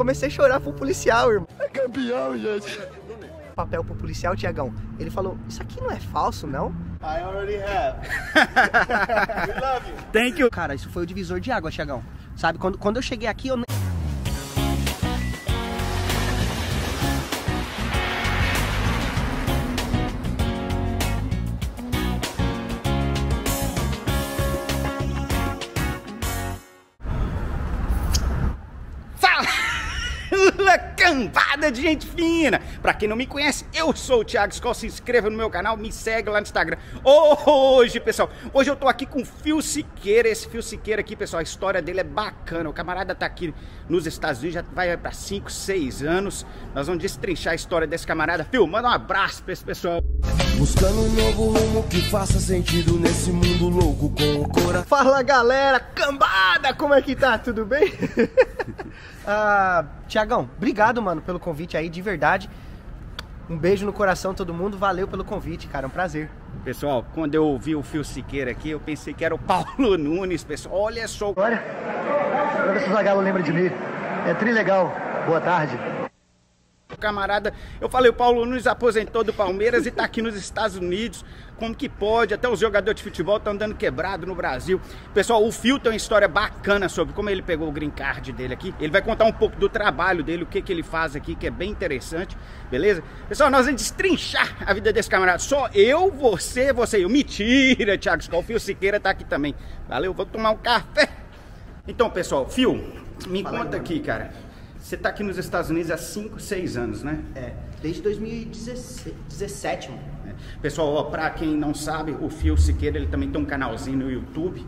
Comecei a chorar pro policial, irmão. É campeão, gente. Papel pro policial, Tiagão. Ele falou, isso aqui não é falso, não? I already have. We love you. Thank you. Cara, isso foi o divisor de água, Tiagão. Sabe, quando eu cheguei aqui, eu... Cambada de gente fina! Pra quem não me conhece, eu sou o Tiago Skol, se inscreva no meu canal, me segue lá no Instagram. Hoje, pessoal, hoje eu tô aqui com o Phil Siqueira. Esse Phil Siqueira aqui, pessoal, a história dele é bacana. O camarada tá aqui nos Estados Unidos, já vai pra 5, 6 anos. Nós vamos destrinchar a história desse camarada. Phil, manda um abraço pra esse pessoal. Buscando um novo rumo que faça sentido nesse mundo louco com o coração. Fala, galera! Cambada! Como é que tá? Tudo bem? Tiagão, obrigado, mano, pelo convite aí, de verdade. Um beijo no coração todo mundo, valeu pelo convite, cara, é um prazer. Pessoal, quando eu vi o Phil Siqueira aqui, eu pensei que era o Paulo Nunes, pessoal, olha só. Olha, pra ver se o Zagalo lembra de mim, é trilegal, boa tarde. Camarada, eu falei, o Paulo Nunes aposentou do Palmeiras e tá aqui nos Estados Unidos, como que pode? Até os jogadores de futebol estão andando quebrado no Brasil. Pessoal, o Phil tem uma história bacana sobre como ele pegou o green card dele aqui. Ele vai contar um pouco do trabalho dele, o que ele faz aqui, que é bem interessante, beleza? Pessoal, nós vamos destrinchar a vida desse camarada. Só eu, você e eu. Mentira, Tiago Skol, o Phil Siqueira tá aqui também. Valeu, vou tomar um café. Então, pessoal, Phil, me conta aqui, cara. Você tá aqui nos Estados Unidos há 5, 6 anos, né? É, desde 2017, mano. É. Pessoal, ó, pra quem não sabe, o Phil Siqueira, ele também tem um canalzinho no YouTube.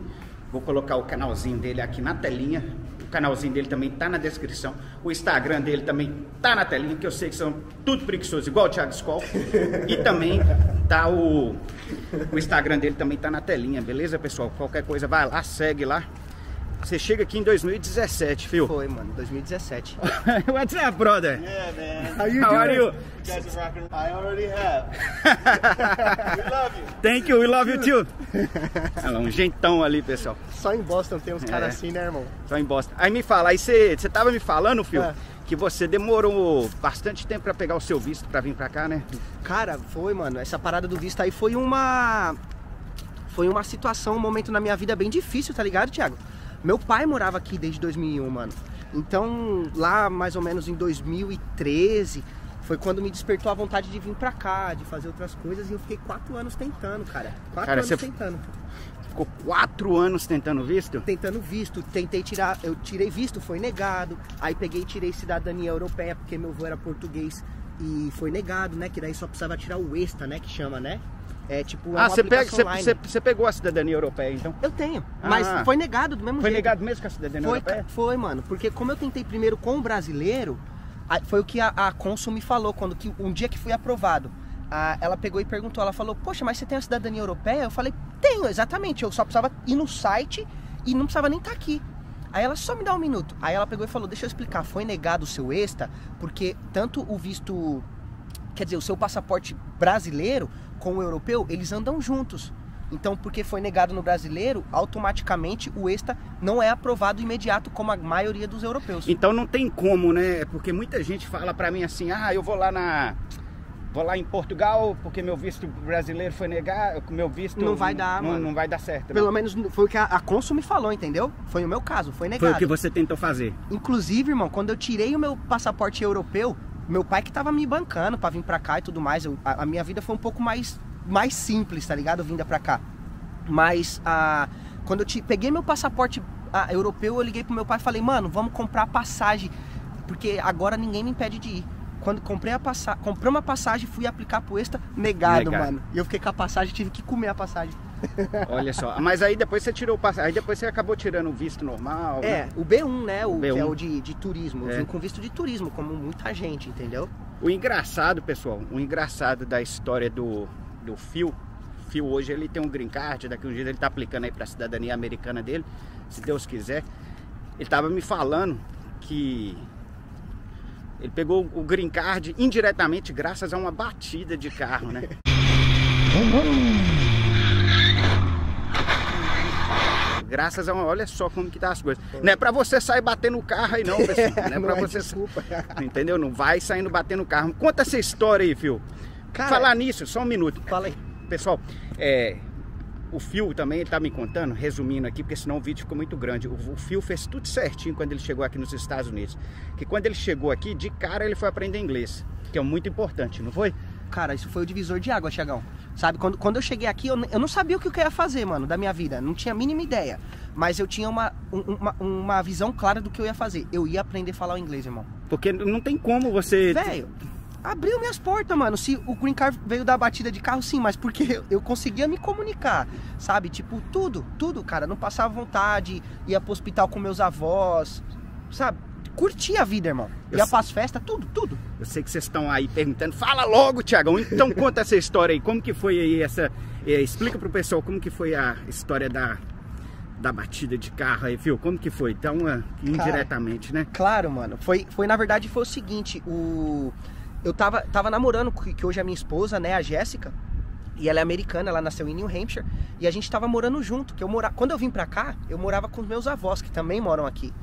Vou colocar o canalzinho dele aqui na telinha. O canalzinho dele também tá na descrição. O Instagram dele também tá na telinha, que eu sei que são tudo preguiçosos, igual o Tiago Skol. E também tá o Instagram dele também tá na telinha, beleza, pessoal? Qualquer coisa, vai lá, segue lá. Você chega aqui em 2017, Phil. Foi, mano, 2017. What's up, brother? Yeah, man. How are you? You guys are rocking. I already have. We love you. Thank you, we love you too. Olha lá, um gentão ali, pessoal. Só em Boston tem uns caras assim, né, irmão? Só em Boston. Aí me fala, aí você tava me falando, Phil, que você demorou bastante tempo pra pegar o seu visto pra vir pra cá, né? Cara, foi, mano. Essa parada do visto aí foi uma situação, um momento na minha vida bem difícil, tá ligado, Tiago? Meu pai morava aqui desde 2001, mano. Então, lá mais ou menos em 2013, foi quando me despertou a vontade de vir pra cá, de fazer outras coisas. E eu fiquei 4 anos tentando, cara. 4 anos tentando. Ficou 4 anos tentando visto? Tentando visto. Tentei tirar, eu tirei visto, foi negado. Aí peguei e tirei cidadania europeia, porque meu avô era português e foi negado, né? Que daí só precisava tirar o ESTA, né? Que chama, né? É tipo, você pegou a cidadania europeia, então? Eu tenho, mas foi negado do mesmo jeito. Foi negado mesmo com a cidadania europeia? Foi, mano, porque como eu tentei primeiro com o brasileiro, foi o que a cônsul me falou, quando que um dia que fui aprovado, ela pegou e perguntou, ela falou, poxa, mas você tem a cidadania europeia? Eu falei, tenho, exatamente, eu só precisava ir no site e não precisava nem estar aqui. Aí ela só me dá um minuto, aí ela pegou e falou, deixa eu explicar, foi negado o seu ESTA, porque tanto o visto, quer dizer, o seu passaporte brasileiro com o europeu, eles andam juntos. Então, porque foi negado no brasileiro, automaticamente o ESTA não é aprovado imediato como a maioria dos europeus. Então não tem como, né? Porque muita gente fala pra mim assim, ah, eu vou lá em Portugal, porque meu visto brasileiro foi negado, meu visto... Não vai dar, mano. Não vai dar certo. Pelo menos foi o que a cônsul me falou, entendeu? Foi o meu caso, foi negado. Foi o que você tentou fazer. Inclusive, irmão, quando eu tirei o meu passaporte europeu, meu pai que tava me bancando pra vir pra cá e tudo mais, a minha vida foi um pouco mais simples, tá ligado? Vinda pra cá. Mas quando eu peguei meu passaporte europeu, eu liguei pro meu pai e falei, mano, vamos comprar passagem, porque agora ninguém me impede de ir. Quando comprei uma passagem, fui aplicar pro ESTA, negado, mano. E eu fiquei com a passagem, tive que comer a passagem. Olha só, mas aí depois você tirou o passagem, aí depois você acabou tirando o visto normal. É, né? O B1, né? O B1. Que é o de turismo. Eu vim com visto de turismo, como muita gente, entendeu? O engraçado, pessoal, o engraçado da história do Phil. Phil hoje ele tem um green card, daqui um dia ele tá aplicando aí pra cidadania americana dele, se Deus quiser. Ele tava me falando que ele pegou o green card indiretamente graças a uma batida de carro, né? Graças a... Olha só como que tá as coisas. Não é pra você sair batendo o carro aí não, pessoal. Não é pra você... Desculpa. Entendeu? Não vai saindo batendo o carro. Conta essa história aí, Phil. Cara, falar nisso, só um minuto. Fala aí. Pessoal, o Phil também, ele tá me contando, resumindo aqui, porque senão o vídeo ficou muito grande. O Phil fez tudo certinho quando ele chegou aqui nos Estados Unidos. Que quando ele chegou aqui, de cara ele foi aprender inglês, que é muito importante, não foi? Cara, isso foi o divisor de água, Tiagão. Sabe, quando eu cheguei aqui, eu não sabia o que eu ia fazer, mano, da minha vida. Não tinha a mínima ideia. Mas eu tinha uma visão clara do que eu ia fazer. Eu ia aprender a falar o inglês, irmão. Porque não tem como você... Velho, abriu minhas portas, mano. Se o Green Card veio da batida de carro, sim, mas porque eu conseguia me comunicar, sabe? Tipo, tudo, cara. Não passava vontade, ia pro hospital com meus avós, sabe? Curti a vida, irmão. Já faz festa, tudo. Eu sei que vocês estão aí perguntando. Fala logo, Tiagão. Então conta essa história aí. Como que foi aí essa... Explica pro pessoal como que foi a história da batida de carro aí, Phil. Como que foi? Então, indiretamente, cara, né? Claro, mano. Na verdade, foi o seguinte. Eu tava namorando, que hoje é minha esposa, né? A Jéssica. E ela é americana, ela nasceu em New Hampshire. E a gente tava morando junto. Quando eu vim pra cá, eu morava com os meus avós, que também moram aqui.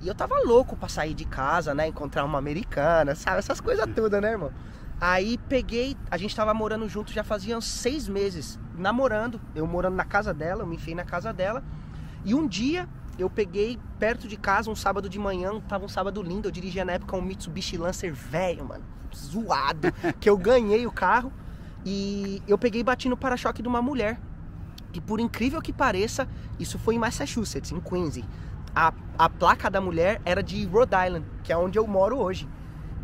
E eu tava louco pra sair de casa, né? Encontrar uma americana, sabe? Essas coisas todas, né, irmão? Aí peguei... A gente tava morando junto já faziam 6 meses. Namorando. Eu morando na casa dela. Eu me enfiei na casa dela. E um dia eu peguei perto de casa, um sábado de manhã. Tava um sábado lindo. Eu dirigia na época um Mitsubishi Lancer velho, mano. Zoado. Que eu ganhei o carro. E eu peguei e bati no para-choque de uma mulher. E por incrível que pareça, isso foi em Massachusetts, em Quincy. A placa da mulher era de Rhode Island, que é onde eu moro hoje.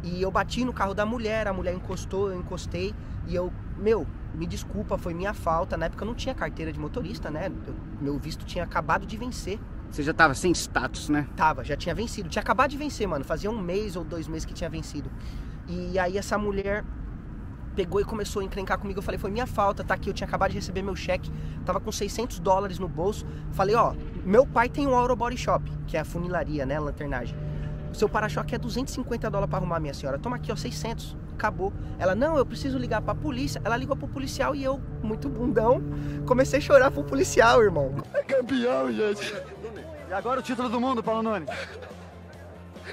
E eu bati no carro da mulher, a mulher encostou, eu encostei. E eu, me desculpa, foi minha falta. Na época eu não tinha carteira de motorista, né? Meu visto tinha acabado de vencer. Você já tava sem status, né? Tava, já tinha vencido. Tinha acabado de vencer, mano. Fazia um mês ou 2 meses que tinha vencido. E aí essa mulher pegou e começou a encrencar comigo. Eu falei, foi minha falta, tá aqui, eu tinha acabado de receber meu cheque, tava com $600 no bolso. Falei, ó, meu pai tem um Auto Body Shop, que é a funilaria, né, a lanternagem. O seu para-choque é $250 pra arrumar, minha senhora. Toma aqui, ó, 600, acabou. Ela, não, eu preciso ligar pra polícia. Ela ligou pro policial e eu, muito bundão, comecei a chorar pro policial, irmão. É campeão, gente. E agora o título do mundo, Paulo Nunes.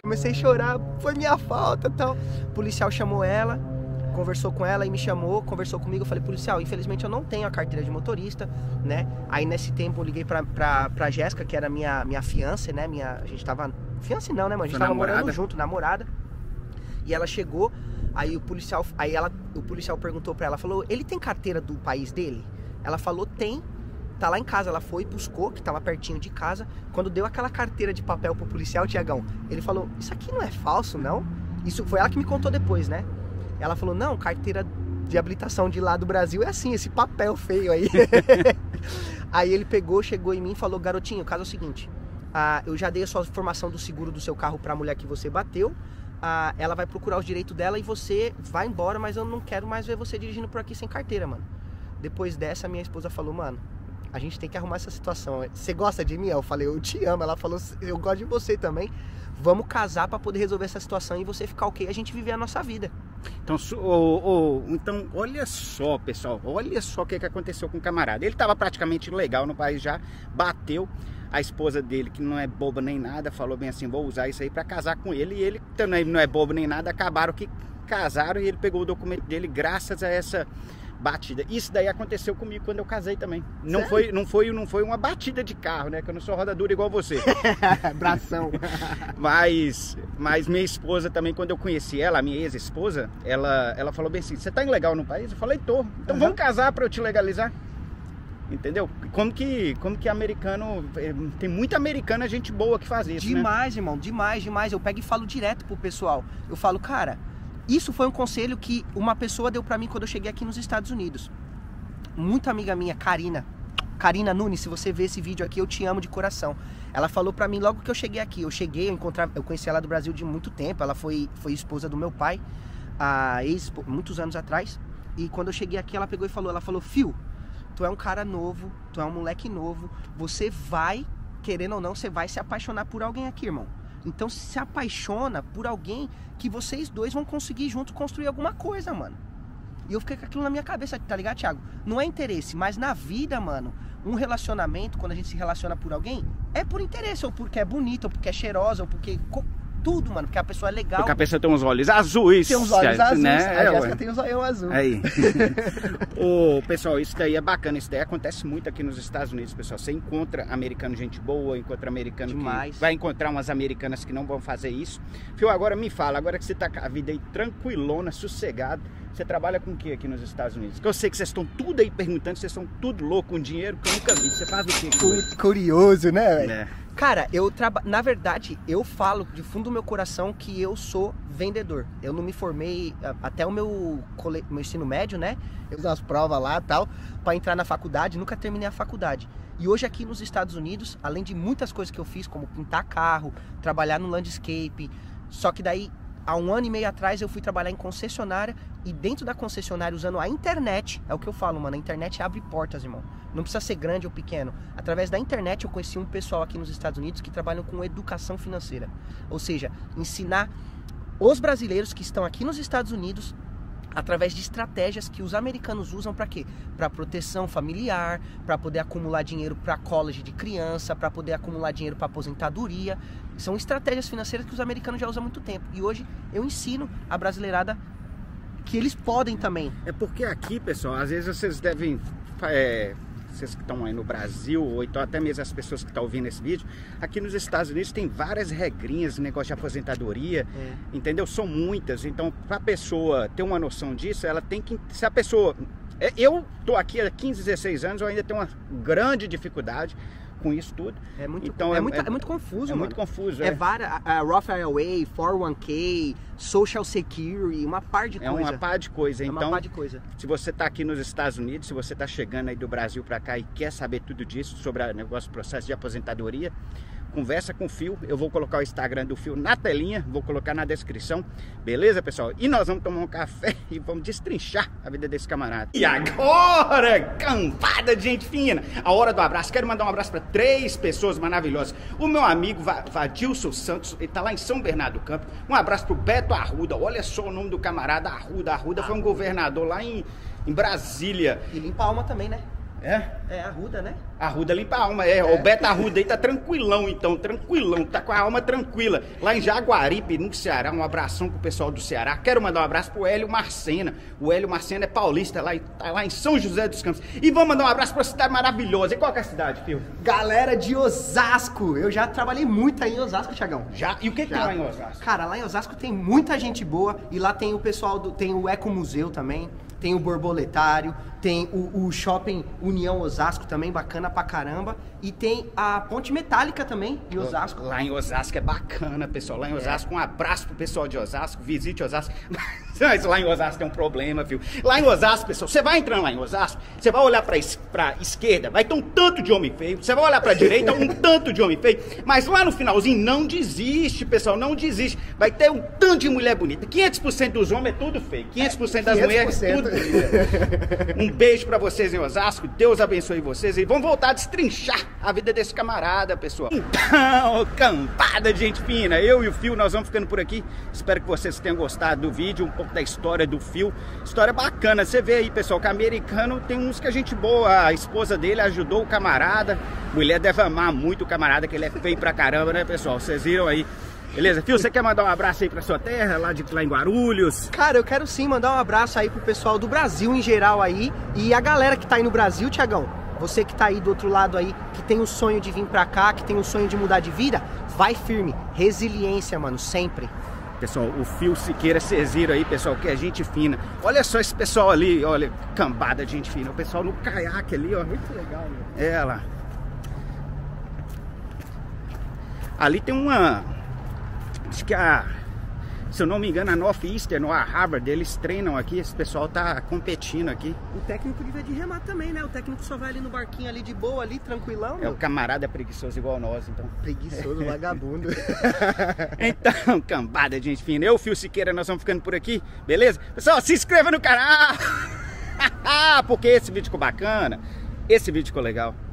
Comecei a chorar, foi minha falta e tal. O policial chamou ela, conversou com ela e me chamou, conversou comigo. Eu falei, policial, infelizmente eu não tenho a carteira de motorista, né? Aí nesse tempo eu liguei pra Jéssica, que era minha fiancé, né? A gente tava... Fiancé não, né, mano? A gente tava morando junto, namorada. E ela chegou, aí o policial perguntou pra ela, falou, ele tem carteira do país dele? Ela falou, tem. Tá lá em casa, ela foi, buscou, que tava pertinho de casa. Quando deu aquela carteira de papel pro policial, Tiagão, ele falou, isso aqui não é falso, não? Isso foi ela que me contou depois, né? Ela falou, não, carteira de habilitação de lá do Brasil é assim, esse papel feio aí. Aí ele pegou, chegou em mim e falou, garotinho, o caso é o seguinte, eu já dei a sua informação do seguro do seu carro para a mulher que você bateu, ela vai procurar os direitos dela e você vai embora, mas eu não quero mais ver você dirigindo por aqui sem carteira, mano. Depois dessa, minha esposa falou, mano, a gente tem que arrumar essa situação. Você gosta de mim? Eu falei, eu te amo. Ela falou, eu gosto de você também. Vamos casar para poder resolver essa situação e você ficar ok, a gente viver a nossa vida. Então, então olha só, pessoal, olha só o que aconteceu com o camarada. Ele estava praticamente ilegal no país já, bateu. A esposa dele, que não é boba nem nada, falou bem assim, vou usar isso aí para casar com ele. E ele também não é bobo nem nada, acabaram que casaram e ele pegou o documento dele graças a essa batida. Isso daí aconteceu comigo quando eu casei também. Não foi uma batida de carro, né? Que eu não sou roda dura igual você. Bração. Mas minha esposa também, quando eu conheci ela, a minha ex-esposa, ela falou bem assim, você tá ilegal no país? Eu falei, tô. Então vamos casar pra eu te legalizar. Entendeu? Como que americano... Tem muita americana, gente boa que faz isso, demais, né? Irmão. Demais. Eu pego e falo direto pro pessoal. Eu falo, cara... Isso foi um conselho que uma pessoa deu pra mim quando eu cheguei aqui nos Estados Unidos. Muita amiga minha, Karina Nunes, se você vê esse vídeo aqui, eu te amo de coração. Ela falou pra mim logo que eu cheguei aqui. Eu conheci ela do Brasil de muito tempo. Ela foi esposa do meu pai, muitos anos atrás. E quando eu cheguei aqui, ela pegou e falou, Phil, tu é um cara novo, tu é um moleque novo. Você vai, querendo ou não, você vai se apaixonar por alguém aqui, irmão. Então se apaixona por alguém que vocês dois vão conseguir junto construir alguma coisa, mano. E eu fiquei com aquilo na minha cabeça, tá ligado, Thiago? Não é interesse, mas na vida, mano, um relacionamento, quando a gente se relaciona por alguém, é por interesse, ou porque é bonita, ou porque é cheirosa, ou porque... Tudo, mano, porque a pessoa é legal. Porque a pessoa tem uns olhos azuis. Tem uns olhos azuis, né? A Jéssica tem um zoião azul. Aí. Ô, pessoal, isso daí é bacana, isso daí acontece muito aqui nos Estados Unidos, pessoal. Você encontra americano gente boa, encontra americano demais. Vai encontrar umas americanas que não vão fazer isso. Fio, agora me fala, agora que você tá com a vida aí tranquilona, sossegado, você trabalha com o que aqui nos Estados Unidos? Porque eu sei que vocês estão tudo aí perguntando, vocês são tudo louco, um dinheiro que eu nunca vi. Você faz o quê? Curioso, né, velho? É. Cara, na verdade, eu falo de fundo do meu coração que eu sou vendedor. Eu não me formei até o meu ensino médio, né? Eu fiz umas provas lá e tal, para entrar na faculdade, nunca terminei a faculdade. E hoje aqui nos Estados Unidos, além de muitas coisas que eu fiz, como pintar carro, trabalhar no landscape, só que daí, há 1 ano e meio atrás, eu fui trabalhar em concessionária e dentro da concessionária, usando a internet, é o que eu falo, mano, a internet abre portas, irmão. Não precisa ser grande ou pequeno. Através da internet, eu conheci um pessoal aqui nos Estados Unidos que trabalham com educação financeira. Ou seja, ensinar os brasileiros que estão aqui nos Estados Unidos através de estratégias que os americanos usam para quê? Para proteção familiar, para poder acumular dinheiro para college de criança, para poder acumular dinheiro para aposentadoria. São estratégias financeiras que os americanos já usam há muito tempo. E hoje eu ensino a brasileirada que eles podem também. É porque aqui, pessoal, às vezes vocês devem... vocês que estão aí no Brasil, ou então até mesmo as pessoas que estão ouvindo esse vídeo, aqui nos Estados Unidos tem várias regrinhas, negócio de aposentadoria, entendeu? São muitas, então para a pessoa ter uma noção disso, ela tem que, se a pessoa, eu tô aqui há 15, 16 anos, eu ainda tenho uma grande dificuldade com isso tudo. É muito, então, muito confuso, mano. Muito confuso, é várias, a Roth IRA, 401k, Social Security, uma par de coisa. É uma par de coisa. Então, uma par de coisa. Se você tá aqui nos Estados Unidos, se você tá chegando aí do Brasil para cá e quer saber tudo disso, sobre o negócio do processo de aposentadoria, conversa com o Phil. Eu vou colocar o Instagram do Phil na telinha, vou colocar na descrição. Beleza, pessoal? E nós vamos tomar um café e vamos destrinchar a vida desse camarada. E agora, cambada de gente fina, a hora do abraço. Quero mandar um abraço para 3 pessoas maravilhosas. O meu amigo Vadilson Santos, ele tá lá em São Bernardo do Campo. Um abraço pro Beto Arruda. Olha só o nome do camarada, Arruda. Arruda foi um governador lá em Brasília. E limpa a alma também, né? É Arruda, né? Arruda limpa a alma, O Beto Arruda aí tá tranquilão, então, tranquilão, tá com a alma tranquila. Lá em Jaguaripe, no Ceará, um abração pro pessoal do Ceará. Quero mandar um abraço pro Hélio Marcena. O Hélio Marcena é paulista, lá, tá lá em São José dos Campos. E vamos mandar um abraço pra cidade maravilhosa. E qual que é a cidade, Phil? Galera de Osasco. Eu já trabalhei muito aí em Osasco, Thiagão. Já? E o que tem lá em Osasco? Cara, lá em Osasco tem muita gente boa e lá tem o pessoal, tem o Ecomuseu também. Tem o Borboletário, tem o Shopping União Osasco também, bacana pra caramba. E tem a Ponte Metálica também, em Osasco. Lá em Osasco é bacana, pessoal. Lá em Osasco, um abraço pro pessoal de Osasco, visite Osasco. Mas lá em Osasco tem um problema, viu? Lá em Osasco, pessoal, você vai entrando lá em Osasco, você vai olhar pra esquerda, vai ter um tanto de homem feio. Você vai olhar pra direita, um tanto de homem feio. Mas lá no finalzinho, não desiste, pessoal, não desiste. Vai ter um tanto de mulher bonita. 500% dos homens é tudo feio, 500% das mulheres é tudo. Um beijo pra vocês em Osasco, Deus abençoe vocês e vamos voltar a destrinchar a vida desse camarada, pessoal. Então, campada de gente fina, eu e o Phil, nós vamos ficando por aqui. Espero que vocês tenham gostado do vídeo, um pouco da história do Phil. História bacana, você vê aí, pessoal, que americano tem uns que a gente boa, a esposa dele ajudou o camarada. Mulher deve amar muito o camarada, que ele é feio pra caramba, né, pessoal? Vocês viram aí. Beleza, Phil, você quer mandar um abraço aí pra sua terra, lá em Guarulhos? Cara, eu quero sim mandar um abraço aí pro pessoal do Brasil em geral aí. E a galera que tá aí no Brasil, Thiagão, você que tá aí do outro lado aí, que tem o sonho de vir pra cá, que tem o sonho de mudar de vida, vai firme. Resiliência, mano, sempre. Pessoal, o Phil Siqueira, vocês viram aí, pessoal, que é gente fina. Olha só esse pessoal ali, olha, cambada de gente fina. O pessoal no caiaque ali, ó, muito legal, meu. É, lá. Ali tem uma... Acho que se eu não me engano, a Northeastern ou a Harvard, eles treinam aqui, esse pessoal tá competindo aqui. O técnico que vai de remar também, né? O técnico só vai ali no barquinho ali de boa, ali, tranquilão. É, o camarada preguiçoso igual nós, então. Preguiçoso, vagabundo. Então, cambada de gente fina. Eu, Phil Siqueira, nós vamos ficando por aqui, beleza? Pessoal, se inscreva no canal! Porque esse vídeo ficou bacana, esse vídeo ficou legal.